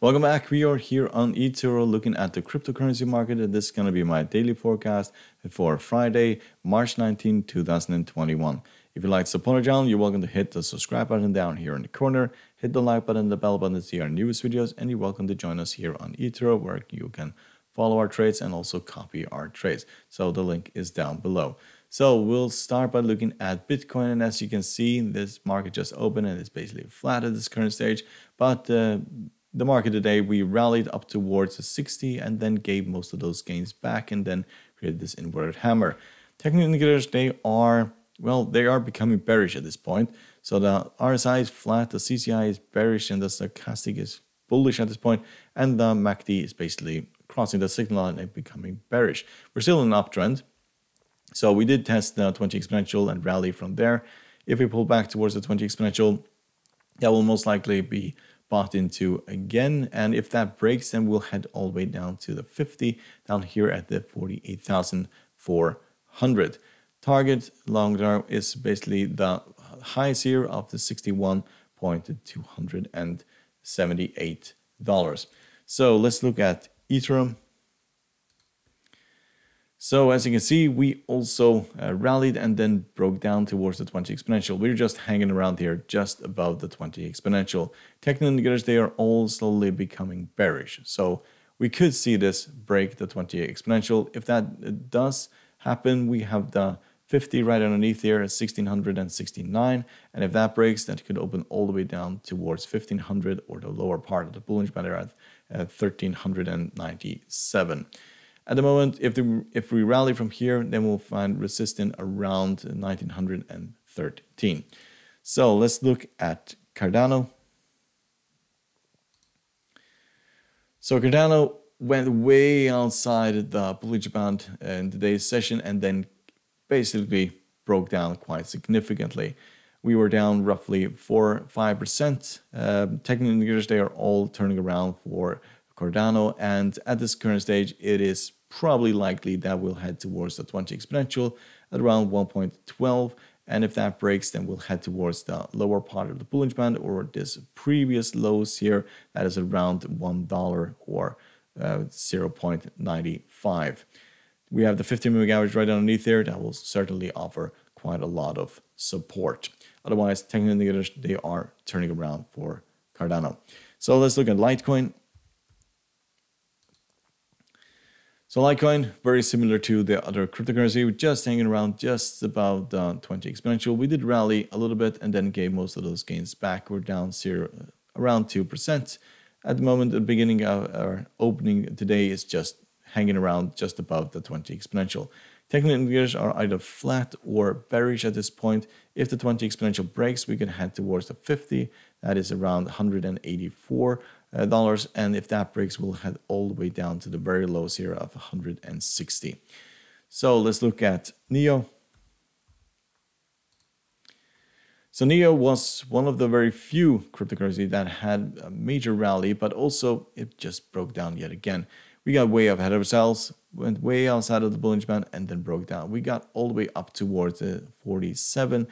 Welcome back. We are here on Etoro looking at the cryptocurrency market, and this is going to be my daily forecast for Friday, March 19, 2021. If you'd like to support our channel, you're welcome to hit the subscribe button down here in the corner, hit the like button, the bell button to see our newest videos, and you're welcome to join us here on Etoro, where you can follow our trades and also copy our trades. So the link is down below. So we'll start by looking at Bitcoin, and as you can see, this market just opened and it's basically flat at this current stage, but the market today, we rallied up towards the 60 and then gave most of those gains back and then created this inverted hammer. Technical indicators, they are becoming bearish at this point. So the RSI is flat, the CCI is bearish, and the stochastic is bullish at this point, and the MACD is basically crossing the signal line and becoming bearish. We're still in an uptrend, so we did test the 20 exponential and rally from there. If we pull back towards the 20 exponential, that will most likely be bought into again, and if that breaks, then we'll head all the way down to the 50, down here at the 48,400. Target long term is basically the highs here of the $61.278. So let's look at Ethereum. So as you can see, we also rallied and then broke down towards the 20 exponential. We're just hanging around here just above the 20 exponential. Technical indicators, they are all slowly becoming bearish. So we could see this break the 20 exponential. If that does happen, we have the 50 right underneath here at 1,669, and if that breaks, that could open all the way down towards 1,500 or the lower part of the bullish band at 1,397. At the moment, if we rally from here, then we'll find resistance around 1,913. So let's look at Cardano. So Cardano went way outside the bullish band in today's session and then basically broke down quite significantly. We were down roughly 4-5%. Technical indicators, they are all turning around for Cardano, and at this current stage, it is probably likely that we'll head towards the 20 exponential at around 1.12, and if that breaks, then we'll head towards the lower part of the bullish band or this previous lows here that is around $1 or 0.95. We have the 50-minute average right underneath there that will certainly offer quite a lot of support. Otherwise, technical indicators, they are turning around for Cardano. So let's look at Litecoin. So Litecoin, very similar to the other cryptocurrency, we're just hanging around just about the 20 exponential. We did rally a little bit and then gave most of those gains back. We're down around 2%. At the moment, the beginning of our opening today is just hanging around just above the 20 exponential. Technical indicators are either flat or bearish at this point. If the 20 exponential breaks, we can head towards the 50. That is around $184. And if that breaks, we'll head all the way down to the very lows here of 160. So let's look at NEO. So NEO was one of the very few cryptocurrency that had a major rally, but also it just broke down yet again. We got way ahead of ourselves, went way outside of the bullish band, and then broke down. We got all the way up towards the $47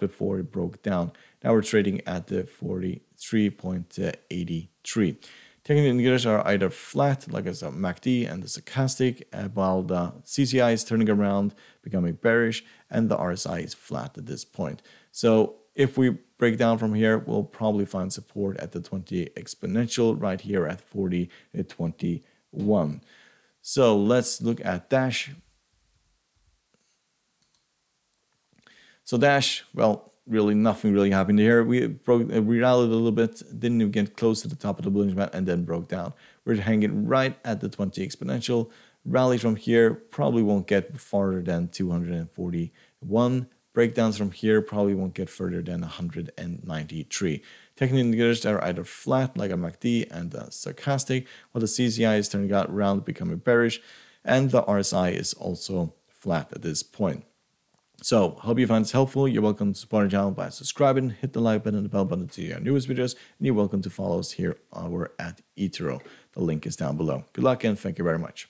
before it broke down. Now we're trading at the 43.83. Technical indicators are either flat, like I said, MACD and the stochastic, while the CCI is turning around, becoming bearish, and the RSI is flat at this point. So if we break down from here, we'll probably find support at the 20 exponential right here at 40.21. So let's look at Dash. So Dash, really nothing really happened here. We rallied a little bit, didn't even get close to the top of the bullish band, and then broke down. We're hanging right at the 20 exponential. Rally from here probably won't get farther than 241. Breakdowns from here probably won't get further than 193. Technical indicators are either flat, like a MACD and a stochastic, while the CCI is turning out round, becoming bearish, and the RSI is also flat at this point. So, hope you find this helpful. You're welcome to support our channel by subscribing, hit the like button and the bell button to see our newest videos, and you're welcome to follow us here at Etoro. The link is down below. Good luck and thank you very much.